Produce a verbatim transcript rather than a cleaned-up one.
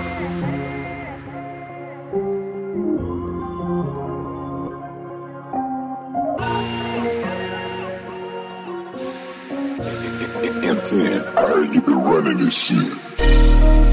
M ten, I heard you been running this shit.